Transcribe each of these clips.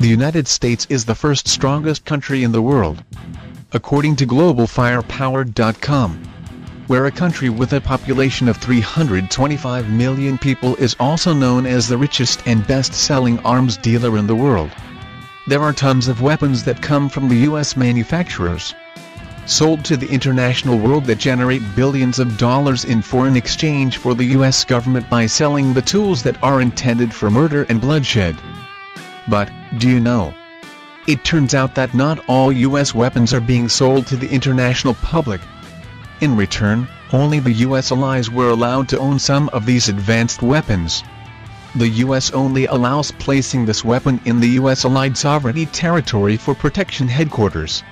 The United States is the first strongest country in the world, according to GlobalFirePower.com, where a country with a population of 325 million people is also known as the richest and best-selling arms dealer in the world. There are tons of weapons that come from the U.S. manufacturers, sold to the international world, that generate billions of dollars in foreign exchange for the U.S. government by selling the tools that are intended for murder and bloodshed. But, do you know? It turns out that not all U.S. weapons are being sold to the international public. In return, only the U.S. allies were allowed to own some of these advanced weapons. The U.S. only allows placing this weapon in the U.S. allied sovereignty territory for protection headquarters.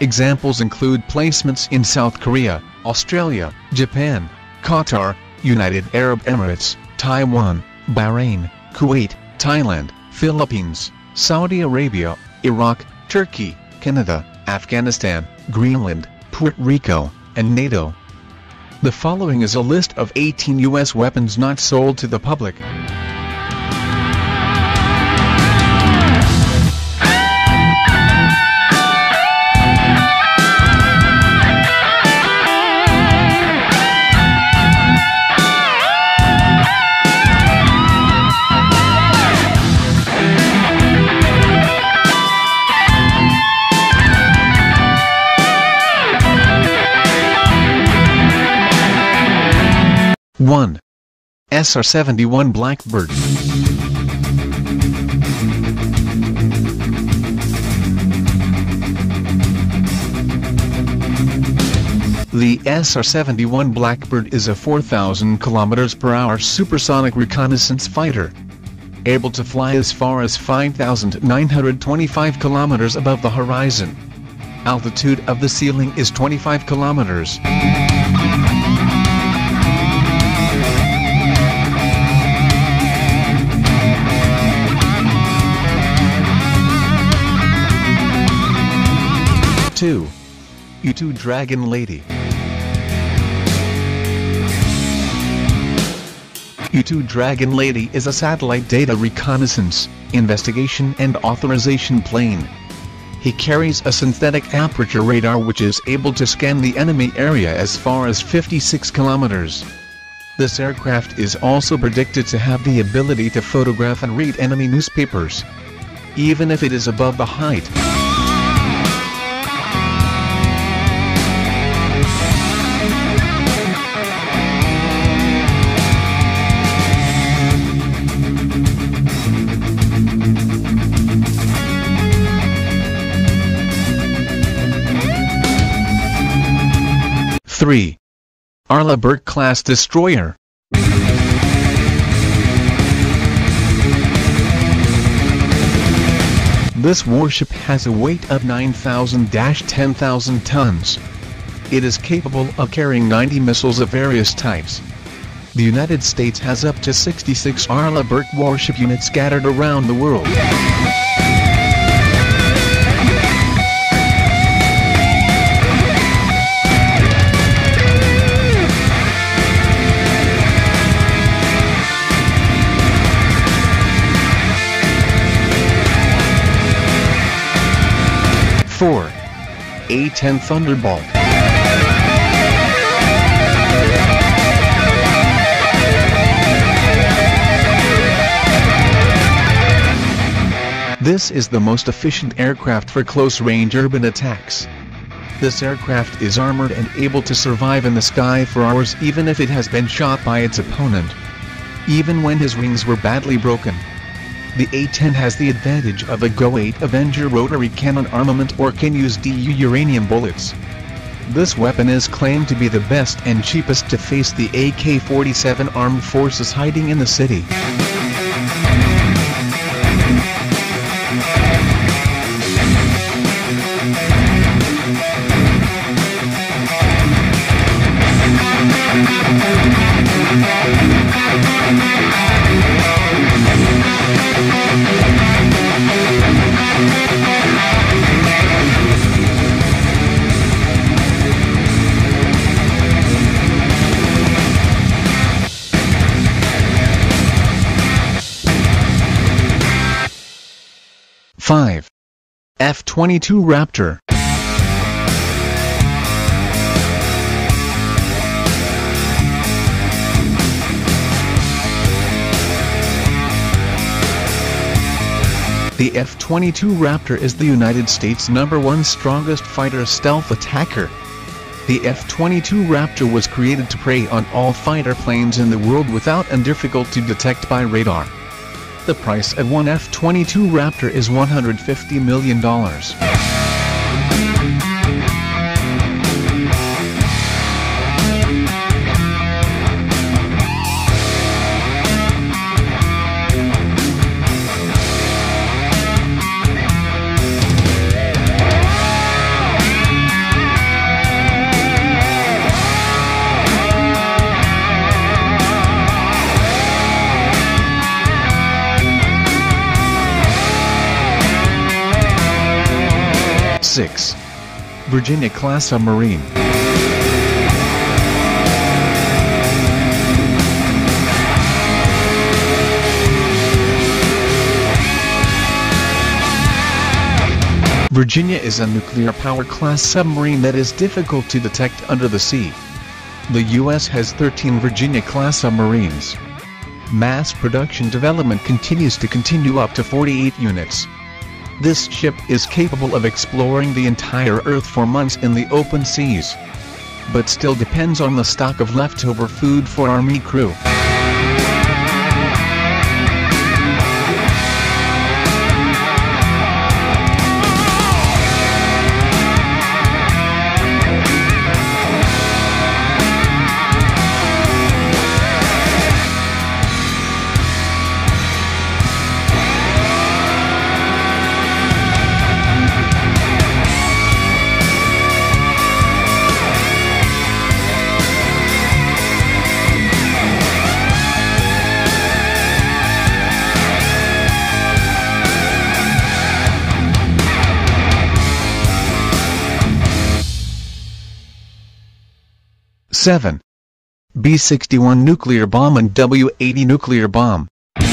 Examples include placements in South Korea, Australia, Japan, Qatar, United Arab Emirates, Taiwan, Bahrain, Kuwait, Thailand, Philippines, Saudi Arabia, Iraq, Turkey, Canada, Afghanistan, Greenland, Puerto Rico, and NATO. The following is a list of 18 U.S. weapons not sold to the public. SR-71 Blackbird. The SR-71 Blackbird is a 4,000 km/h supersonic reconnaissance fighter, able to fly as far as 5,925 km above the horizon. Altitude of the ceiling is 25 km. U-2 Dragon Lady. U-2 Dragon Lady is a satellite data reconnaissance, investigation and authorization plane. He carries a synthetic aperture radar which is able to scan the enemy area as far as 56 kilometers. This aircraft is also predicted to have the ability to photograph and read enemy newspapers, even if it is above the height. Arleigh Burke-class destroyer. This warship has a weight of 9,000-10,000 tons. It is capable of carrying 90 missiles of various types. The United States has up to 66 Arleigh Burke warship units scattered around the world. A-10 Thunderbolt. This is the most efficient aircraft for close-range urban attacks. This aircraft is armored and able to survive in the sky for hours even if it has been shot by its opponent, even when his wings were badly broken. The A-10 has the advantage of a GO-8 Avenger rotary cannon armament, or can use DU uranium bullets. This weapon is claimed to be the best and cheapest to face the AK-47 armed forces hiding in the city. 5. F-22 Raptor. The F-22 Raptor is the United States' #1 strongest fighter stealth attacker. The F-22 Raptor was created to prey on all fighter planes in the world without and difficult to detect by radar. The price of one F-22 Raptor is $150 million. Virginia class submarine. Virginia is a nuclear power class submarine that is difficult to detect under the sea. The U.S. has 13 Virginia class submarines. Mass production development continues up to 48 units. This ship is capable of exploring the entire Earth for months in the open seas, but still depends on the stock of leftover food for Army crew. (7) B-61 nuclear bomb and W-80 nuclear bomb. The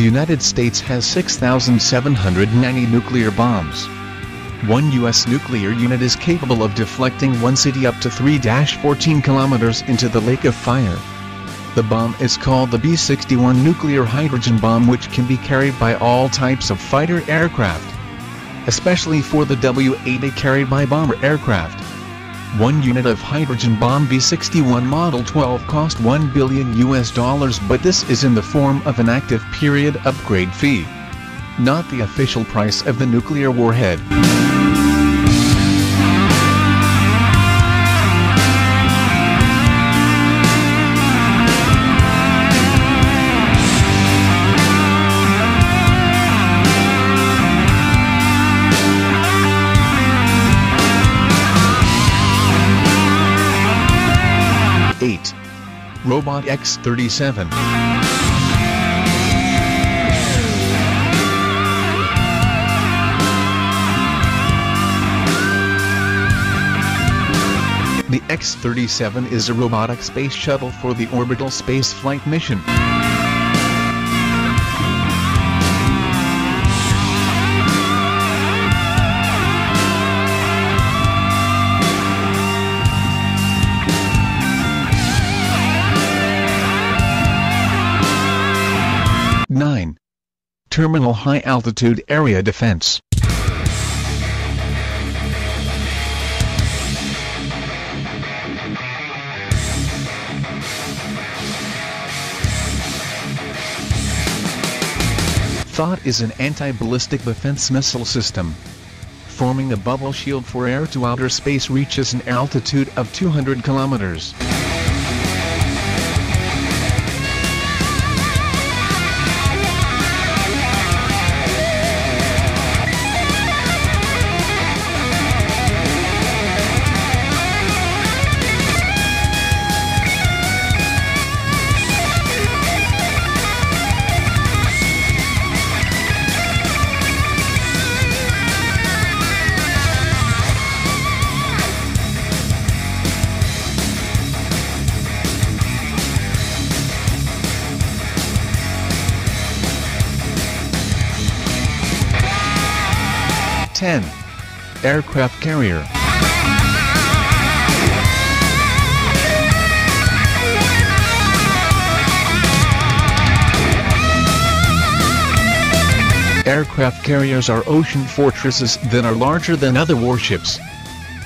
United States has 6,790 nuclear bombs. One U.S. nuclear unit is capable of deflecting one city up to 3-14 kilometers into the lake of fire. The bomb is called the B-61 nuclear hydrogen bomb, which can be carried by all types of fighter aircraft, especially for the W-80 carried by bomber aircraft. One unit of hydrogen bomb B-61 Model 12 cost $1 billion US, but this is in the form of an active period upgrade fee, not the official price of the nuclear warhead. Robot X-37. The X-37 is a robotic space shuttle for the orbital spaceflight mission. Terminal High Altitude Area Defense. THAAD is an anti-ballistic defense missile system. Forming a bubble shield for air to outer space, reaches an altitude of 200 kilometers. A-10 aircraft carrier. Aircraft carriers are ocean fortresses that are larger than other warships.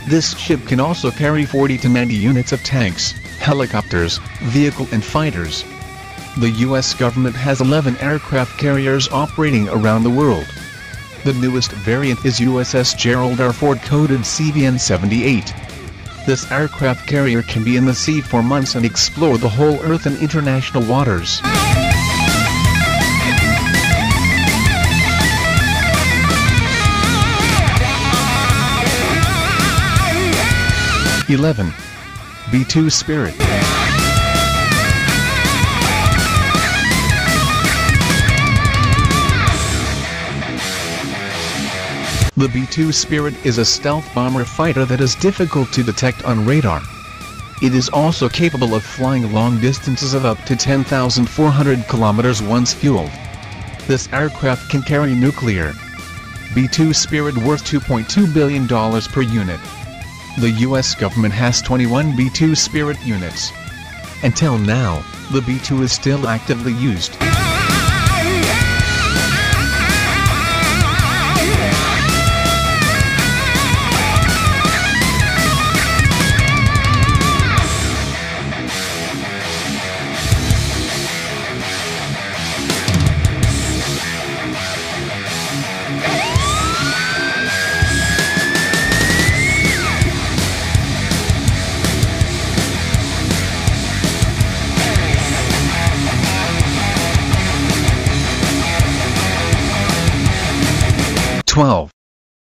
This ship can also carry 40 to 90 units of tanks, helicopters, vehicle and fighters. The U.S. government has 11 aircraft carriers operating around the world. The newest variant is USS Gerald R. Ford, coded CVN-78. This aircraft carrier can be in the sea for months and explore the whole Earth in international waters. B-2 Spirit. The B-2 Spirit is a stealth bomber fighter that is difficult to detect on radar. It is also capable of flying long distances of up to 10,400 kilometers once fueled. This aircraft can carry nuclear. B-2 Spirit worth $2.2 billion per unit. The U.S. government has 21 B-2 Spirit units. Until now, the B-2 is still actively used.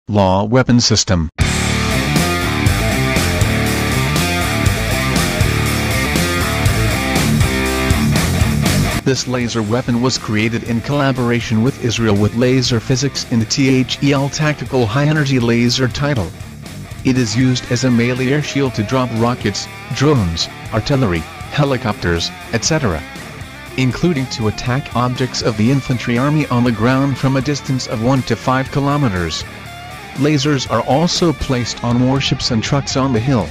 LAW weapon system. This laser weapon was created in collaboration with Israel with laser physics in the THEL Tactical High Energy Laser title. It is used as a melee air shield to drop rockets, drones, artillery, helicopters, etc., including to attack objects of the infantry army on the ground from a distance of 1 to 5 kilometers. Lasers are also placed on warships and trucks on the hill.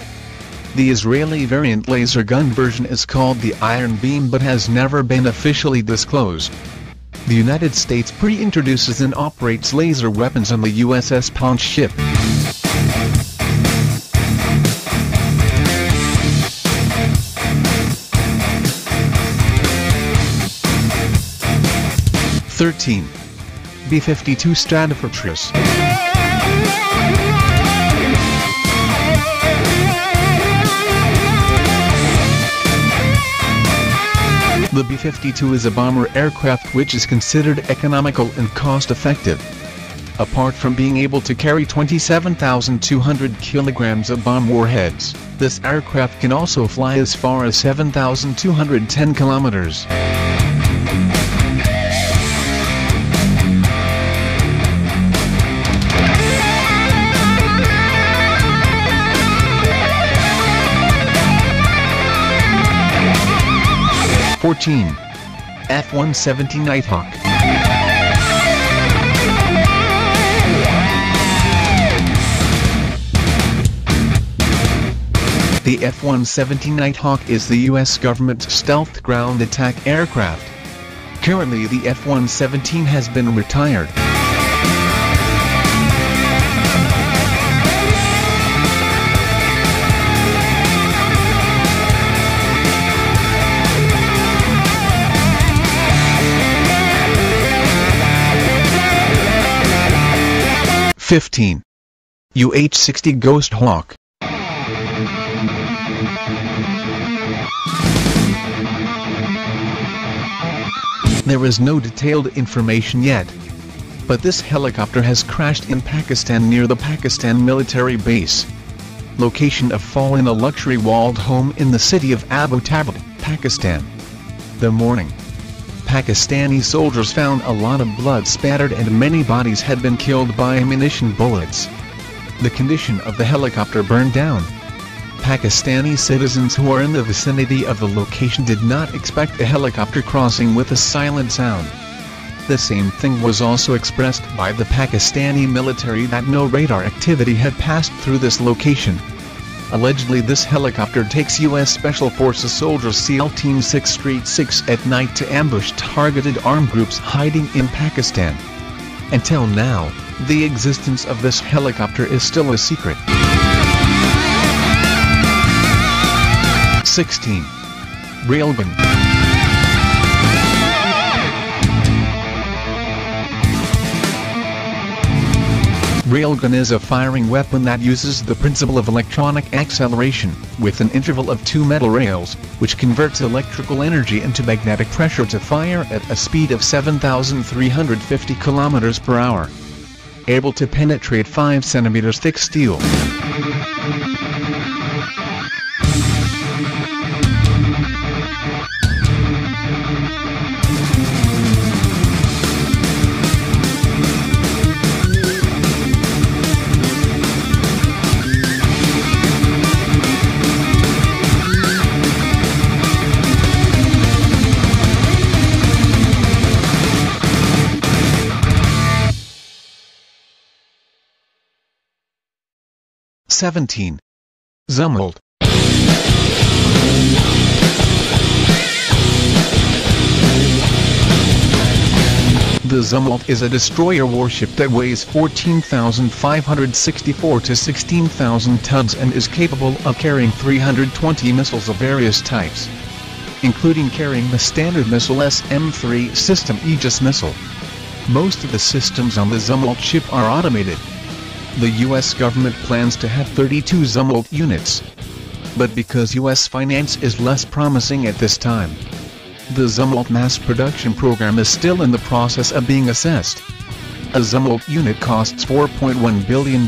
The Israeli variant laser gun version is called the Iron Beam but has never been officially disclosed. The United States pre-introduces and operates laser weapons on the USS Ponce ship. B-52 Stratofortress. The B-52 is a bomber aircraft which is considered economical and cost-effective. Apart from being able to carry 27,200 kilograms of bomb warheads, this aircraft can also fly as far as 7,210 kilometers. F-117 Nighthawk. The F-117 Nighthawk is the U.S. government's stealth ground attack aircraft. Currently the F-117 has been retired. UH-60 Ghost Hawk. There is no detailed information yet, but this helicopter has crashed in Pakistan near the Pakistan military base. Location of fall in a luxury walled home in the city of Abu Tabbad, Pakistan. The morning, Pakistani soldiers found a lot of blood spattered and many bodies had been killed by ammunition bullets. The condition of the helicopter burned down. Pakistani citizens who are in the vicinity of the location did not expect a helicopter crossing with a silent sound. The same thing was also expressed by the Pakistani military that no radar activity had passed through this location. Allegedly this helicopter takes U.S. Special Forces soldiers SEAL Team 6 Street 6 at night to ambush targeted armed groups hiding in Pakistan. Until now, the existence of this helicopter is still a secret. 16. Railgun. Railgun is a firing weapon that uses the principle of electronic acceleration, with an interval of two metal rails, which converts electrical energy into magnetic pressure to fire at a speed of 7,350 km per hour. Able to penetrate 5 cm thick steel. Zumwalt. The Zumwalt is a destroyer warship that weighs 14,564 to 16,000 tons and is capable of carrying 320 missiles of various types, including carrying the standard missile SM-3 system Aegis missile. Most of the systems on the Zumwalt ship are automated. The U.S. government plans to have 32 Zumwalt units. But because U.S. finance is less promising at this time, the Zumwalt mass production program is still in the process of being assessed. A Zumwalt unit costs $4.1 billion.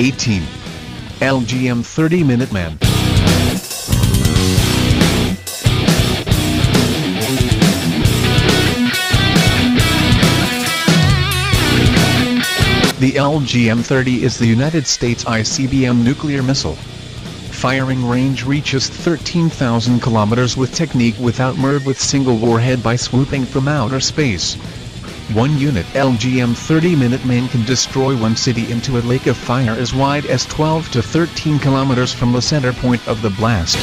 18. LGM-30 Minuteman. The LGM-30 is the United States ICBM nuclear missile. Firing range reaches 13,000 kilometers with technique without MIRV with single warhead by swooping from outer space. One unit LGM-30 Minuteman can destroy one city into a lake of fire as wide as 12 to 13 kilometers from the center point of the blast.